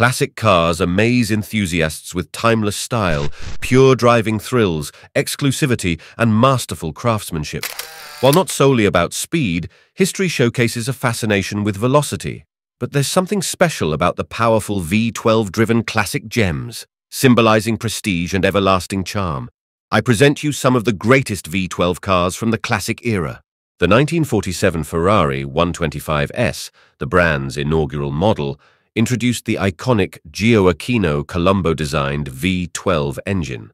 Classic cars amaze enthusiasts with timeless style, pure driving thrills, exclusivity, and masterful craftsmanship. While not solely about speed, history showcases a fascination with velocity. But there's something special about the powerful V12-driven classic gems, symbolizing prestige and everlasting charm. I present you some of the greatest V12 cars from the classic era. The 1947 Ferrari 125 S, the brand's inaugural model, introduced the iconic Gioacchino Colombo-designed V12 engine.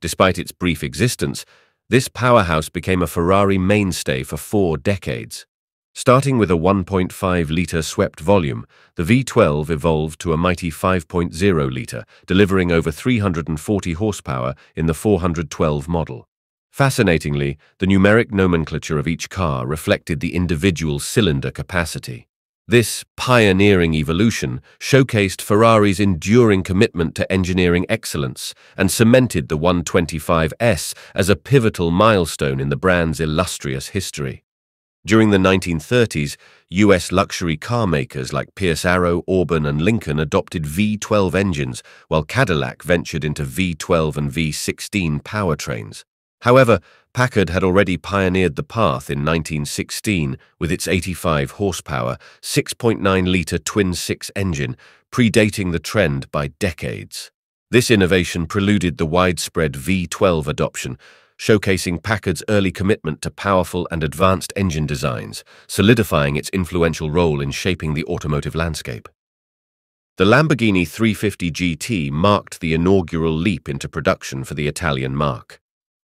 Despite its brief existence, this powerhouse became a Ferrari mainstay for 4 decades. Starting with a 1.5-litre swept volume, the V12 evolved to a mighty 5.0-litre, delivering over 340 horsepower in the 412 model. Fascinatingly, the numeric nomenclature of each car reflected the individual cylinder capacity. This pioneering evolution showcased Ferrari's enduring commitment to engineering excellence and cemented the 125 S as a pivotal milestone in the brand's illustrious history. During the 1930s, US luxury car makers like Pierce Arrow, Auburn, and Lincoln adopted V12 engines, while Cadillac ventured into V12 and V16 powertrains. However, Packard had already pioneered the path in 1916 with its 85 horsepower, 6.9-litre Twin Six engine, predating the trend by decades. This innovation preluded the widespread V12 adoption, showcasing Packard's early commitment to powerful and advanced engine designs, solidifying its influential role in shaping the automotive landscape. The Lamborghini 350 GT marked the inaugural leap into production for the Italian marque.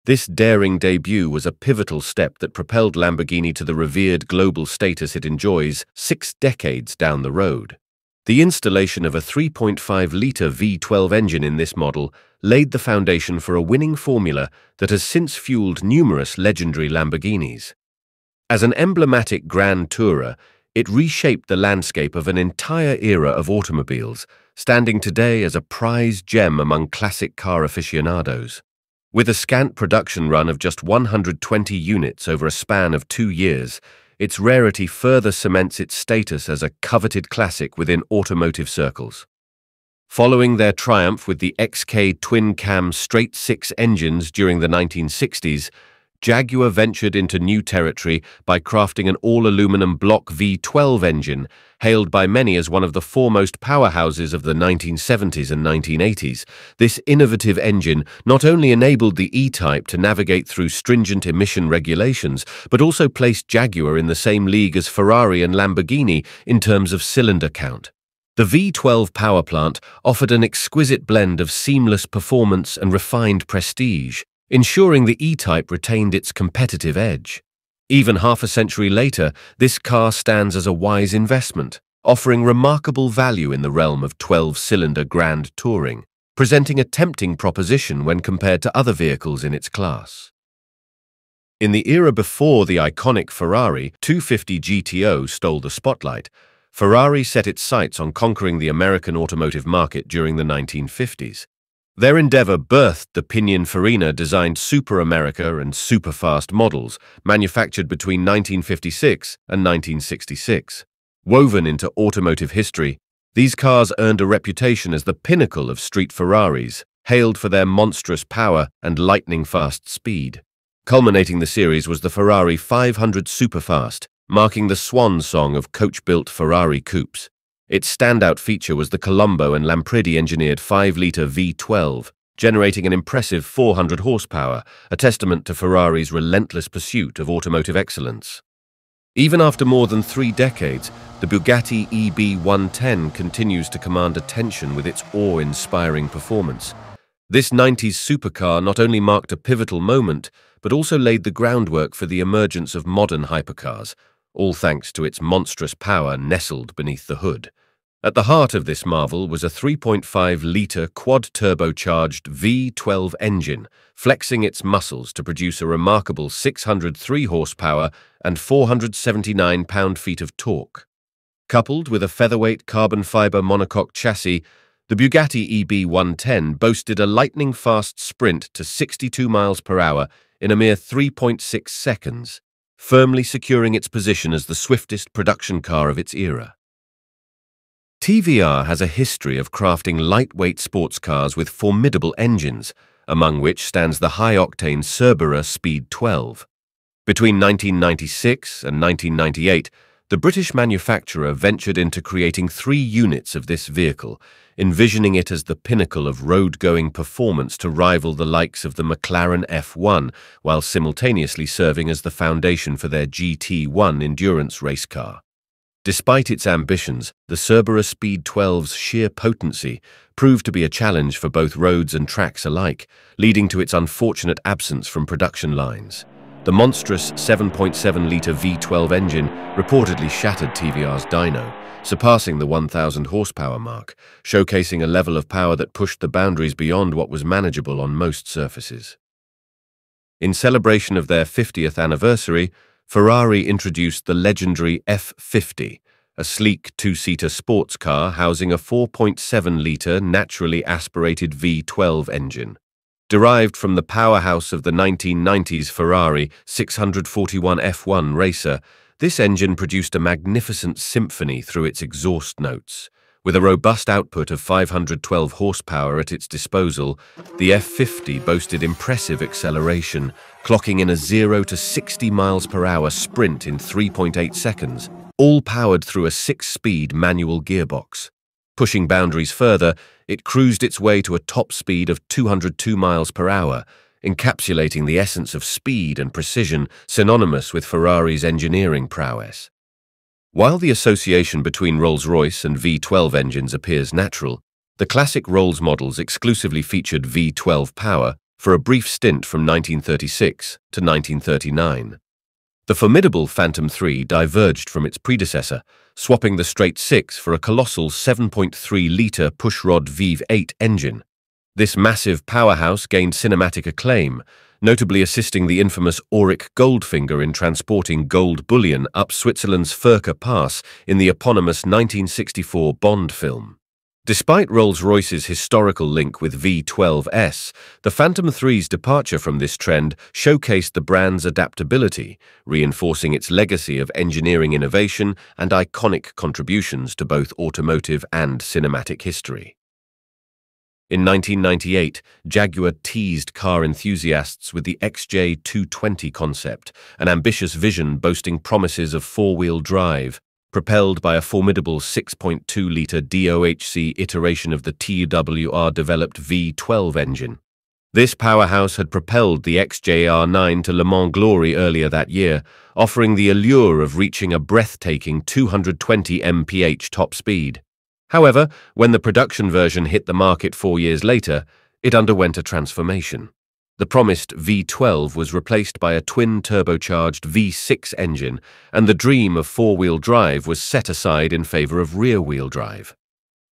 This daring debut was a pivotal step that propelled Lamborghini to the revered global status it enjoys 6 decades down the road. The installation of a 3.5-litre V12 engine in this model laid the foundation for a winning formula that has since fueled numerous legendary Lamborghinis. As an emblematic grand tourer, it reshaped the landscape of an entire era of automobiles, standing today as a prized gem among classic car aficionados. With a scant production run of just 120 units over a span of 2 years, its rarity further cements its status as a coveted classic within automotive circles. Following their triumph with the XK twin-cam straight six engines during the 1960s, Jaguar ventured into new territory by crafting an all-aluminum block V12 engine, hailed by many as one of the foremost powerhouses of the 1970s and 1980s. This innovative engine not only enabled the E-Type to navigate through stringent emission regulations, but also placed Jaguar in the same league as Ferrari and Lamborghini in terms of cylinder count. The V12 powerplant offered an exquisite blend of seamless performance and refined prestige, ensuring the E-Type retained its competitive edge. Even half a century later, this car stands as a wise investment, offering remarkable value in the realm of 12-cylinder grand touring, presenting a tempting proposition when compared to other vehicles in its class. In the era before the iconic Ferrari 250 GTO stole the spotlight, Ferrari set its sights on conquering the American automotive market during the 1950s. Their endeavor birthed the Pininfarina-designed Super America and Superfast models, manufactured between 1956 and 1966. Woven into automotive history, these cars earned a reputation as the pinnacle of street Ferraris, hailed for their monstrous power and lightning-fast speed. Culminating the series was the Ferrari 500 Superfast, marking the swan song of coach-built Ferrari coupes. Its standout feature was the Colombo and Lampredi-engineered 5-litre V12, generating an impressive 400 horsepower, a testament to Ferrari's relentless pursuit of automotive excellence. Even after more than 3 decades, the Bugatti EB110 continues to command attention with its awe-inspiring performance. This 90s supercar not only marked a pivotal moment, but also laid the groundwork for the emergence of modern hypercars, all thanks to its monstrous power nestled beneath the hood. At the heart of this marvel was a 3.5-litre quad-turbocharged V12 engine, flexing its muscles to produce a remarkable 603 horsepower and 479 pound-feet of torque. Coupled with a featherweight carbon-fibre monocoque chassis, the Bugatti EB110 boasted a lightning-fast sprint to 62 miles per hour in a mere 3.6 seconds, firmly securing its position as the swiftest production car of its era. TVR has a history of crafting lightweight sports cars with formidable engines, among which stands the high-octane Cerbera Speed 12. Between 1996 and 1998, the British manufacturer ventured into creating 3 units of this vehicle, envisioning it as the pinnacle of road-going performance to rival the likes of the McLaren F1, while simultaneously serving as the foundation for their GT1 endurance race car. Despite its ambitions, the Cerbera Speed 12's sheer potency proved to be a challenge for both roads and tracks alike, leading to its unfortunate absence from production lines. The monstrous 7.7-litre V12 engine reportedly shattered TVR's dyno, surpassing the 1,000 horsepower mark, showcasing a level of power that pushed the boundaries beyond what was manageable on most surfaces. In celebration of their 50th anniversary, Ferrari introduced the legendary F50, a sleek 2-seater sports car housing a 4.7-litre naturally aspirated V12 engine. Derived from the powerhouse of the 1990s Ferrari 641 F1 racer, this engine produced a magnificent symphony through its exhaust notes. With a robust output of 512 horsepower at its disposal, the F50 boasted impressive acceleration, clocking in a 0 to 60 miles per hour sprint in 3.8 seconds, all powered through a 6-speed manual gearbox. Pushing boundaries further, it cruised its way to a top speed of 202 miles per hour, encapsulating the essence of speed and precision synonymous with Ferrari's engineering prowess. While the association between Rolls-Royce and V12 engines appears natural, the classic Rolls models exclusively featured V12 power for a brief stint from 1936 to 1939. The formidable Phantom III diverged from its predecessor, swapping the straight six for a colossal 7.3-litre pushrod V8 engine. This massive powerhouse gained cinematic acclaim, notably assisting the infamous Auric Goldfinger in transporting gold bullion up Switzerland's Furka Pass in the eponymous 1964 Bond film. Despite Rolls-Royce's historical link with V12 S, the Phantom III's departure from this trend showcased the brand's adaptability, reinforcing its legacy of engineering innovation and iconic contributions to both automotive and cinematic history. In 1998, Jaguar teased car enthusiasts with the XJ220 concept, an ambitious vision boasting promises of four-wheel drive, propelled by a formidable 6.2-litre DOHC iteration of the TWR-developed V12 engine. This powerhouse had propelled the XJR-9 to Le Mans glory earlier that year, offering the allure of reaching a breathtaking 220 mph top speed. However, when the production version hit the market 4 years later, it underwent a transformation. The promised V12 was replaced by a twin-turbocharged V6 engine, and the dream of four-wheel drive was set aside in favor of rear-wheel drive.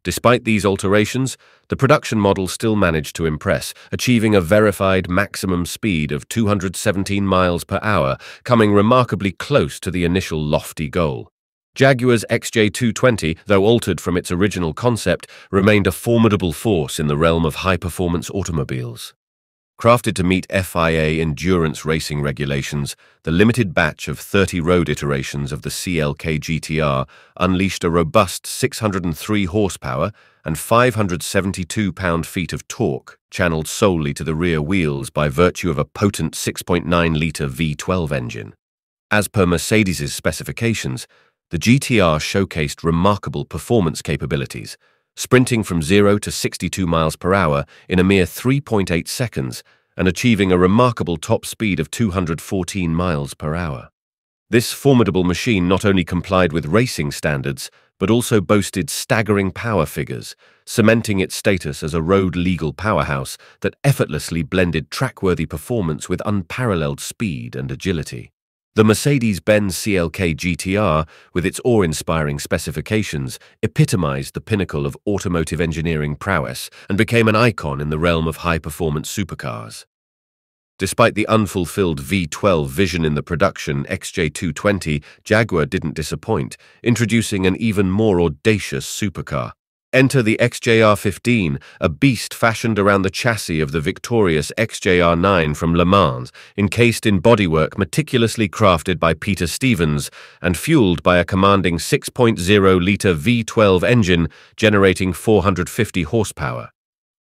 Despite these alterations, the production model still managed to impress, achieving a verified maximum speed of 217 miles per hour, coming remarkably close to the initial lofty goal. Jaguar's XJ220, though altered from its original concept, remained a formidable force in the realm of high-performance automobiles. Crafted to meet FIA endurance racing regulations, the limited batch of 30 road iterations of the CLK GTR unleashed a robust 603 horsepower and 572 pound-feet of torque, channeled solely to the rear wheels by virtue of a potent 6.9-litre V12 engine. As per Mercedes' specifications, the GTR showcased remarkable performance capabilities, sprinting from 0 to 62 miles per hour in a mere 3.8 seconds and achieving a remarkable top speed of 214 miles per hour. This formidable machine not only complied with racing standards, but also boasted staggering power figures, cementing its status as a road-legal powerhouse that effortlessly blended track-worthy performance with unparalleled speed and agility. The Mercedes-Benz CLK GTR, with its awe-inspiring specifications, epitomized the pinnacle of automotive engineering prowess and became an icon in the realm of high-performance supercars. Despite the unfulfilled V12 vision in the production XJ220, Jaguar didn't disappoint, introducing an even more audacious supercar. Enter the XJR-15, a beast fashioned around the chassis of the victorious XJR-9 from Le Mans, encased in bodywork meticulously crafted by Peter Stevens and fueled by a commanding 6.0-litre V12 engine generating 450 horsepower.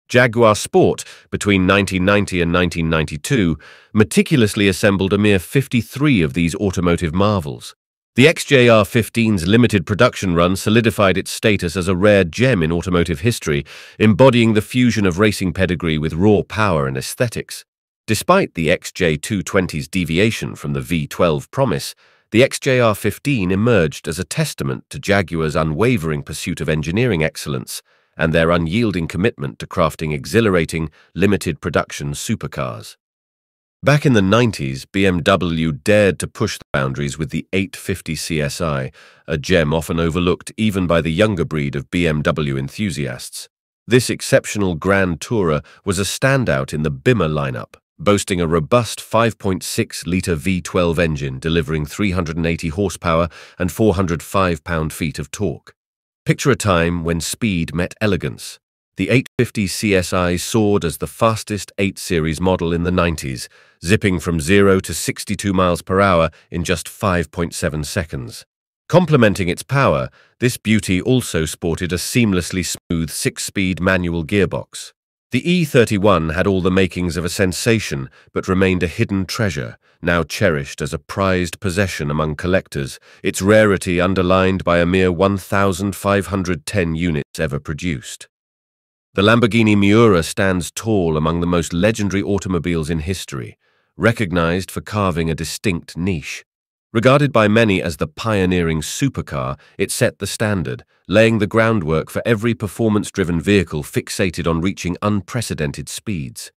Jaguar Sport, between 1990 and 1992, meticulously assembled a mere 53 of these automotive marvels. The XJR-15's limited production run solidified its status as a rare gem in automotive history, embodying the fusion of racing pedigree with raw power and aesthetics. Despite the XJ220's deviation from the V12 promise, the XJR-15 emerged as a testament to Jaguar's unwavering pursuit of engineering excellence and their unyielding commitment to crafting exhilarating, limited-production supercars. Back in the 90s, BMW dared to push the boundaries with the 850 CSI, a gem often overlooked even by the younger breed of BMW enthusiasts. This exceptional Grand Tourer was a standout in the Bimmer lineup, boasting a robust 5.6-litre V12 engine delivering 380 horsepower and 405 pound-feet of torque. Picture a time when speed met elegance. The 850 CSI soared as the fastest 8 Series model in the 90s, zipping from 0 to 62 miles per hour in just 5.7 seconds. Complementing its power, this beauty also sported a seamlessly smooth 6-speed manual gearbox. The E31 had all the makings of a sensation, but remained a hidden treasure, now cherished as a prized possession among collectors, its rarity underlined by a mere 1,510 units ever produced. The Lamborghini Miura stands tall among the most legendary automobiles in history, recognized for carving a distinct niche. Regarded by many as the pioneering supercar, it set the standard, laying the groundwork for every performance-driven vehicle fixated on reaching unprecedented speeds.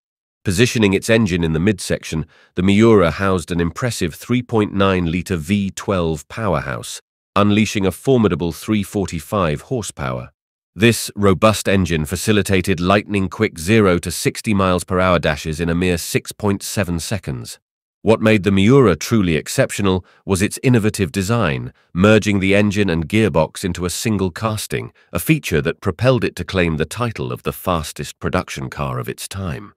Positioning its engine in the midsection, the Miura housed an impressive 3.9-litre V12 powerhouse, unleashing a formidable 345 horsepower. This robust engine facilitated lightning-quick 0 to 60 miles per hour dashes in a mere 6.7 seconds. What made the Miura truly exceptional was its innovative design, merging the engine and gearbox into a single casting, a feature that propelled it to claim the title of the fastest production car of its time.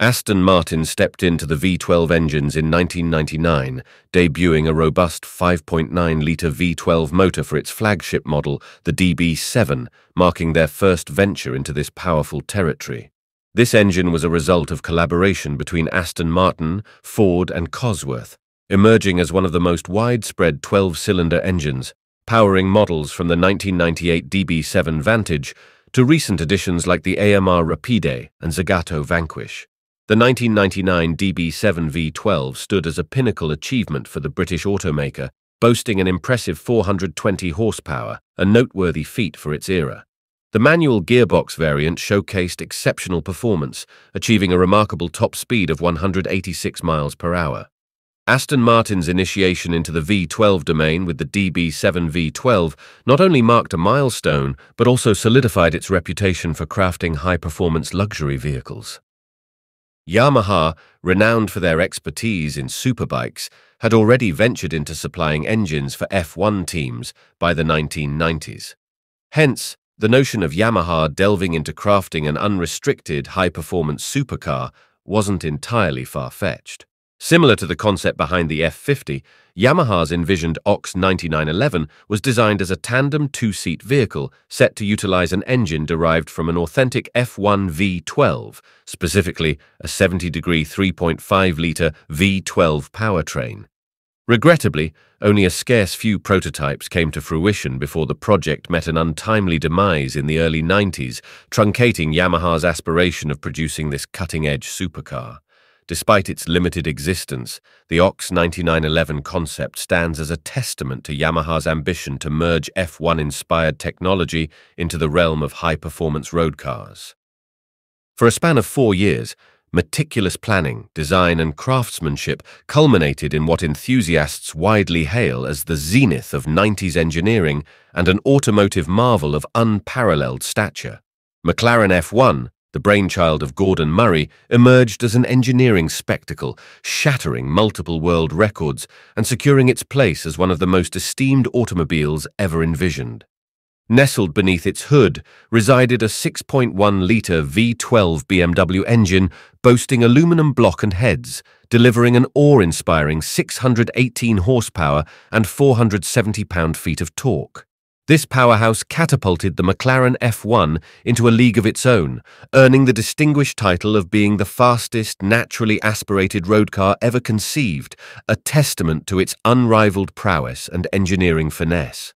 Aston Martin stepped into the V12 engines in 1999, debuting a robust 5.9-litre V12 motor for its flagship model, the DB7, marking their first venture into this powerful territory. This engine was a result of collaboration between Aston Martin, Ford and Cosworth, emerging as one of the most widespread 12-cylinder engines, powering models from the 1998 DB7 Vantage to recent additions like the AMR Rapide and Zagato Vanquish. The 1999 DB7 V12 stood as a pinnacle achievement for the British automaker, boasting an impressive 420 horsepower, a noteworthy feat for its era. The manual gearbox variant showcased exceptional performance, achieving a remarkable top speed of 186 miles per hour. Aston Martin's initiation into the V12 domain with the DB7 V12 not only marked a milestone, but also solidified its reputation for crafting high-performance luxury vehicles. Yamaha, renowned for their expertise in superbikes, had already ventured into supplying engines for F1 teams by the 1990s. Hence, the notion of Yamaha delving into crafting an unrestricted, high-performance supercar wasn't entirely far-fetched. Similar to the concept behind the F50, Yamaha's envisioned OX99-11 was designed as a tandem two-seat vehicle set to utilize an engine derived from an authentic F1 V12, specifically a 70-degree 3.5-litre V12 powertrain. Regrettably, only a scarce few prototypes came to fruition before the project met an untimely demise in the early 90s, truncating Yamaha's aspiration of producing this cutting-edge supercar. Despite its limited existence, the OX99-11 concept stands as a testament to Yamaha's ambition to merge F1-inspired technology into the realm of high-performance road cars. For a span of 4 years, meticulous planning, design and craftsmanship culminated in what enthusiasts widely hail as the zenith of 90s engineering and an automotive marvel of unparalleled stature. McLaren F1, the brainchild of Gordon Murray, emerged as an engineering spectacle, shattering multiple world records and securing its place as one of the most esteemed automobiles ever envisioned. Nestled beneath its hood resided a 6.1-litre V12 BMW engine boasting aluminum block and heads, delivering an awe-inspiring 618 horsepower and 470 pound-feet of torque. This powerhouse catapulted the McLaren F1 into a league of its own, earning the distinguished title of being the fastest naturally aspirated road car ever conceived, a testament to its unrivaled prowess and engineering finesse.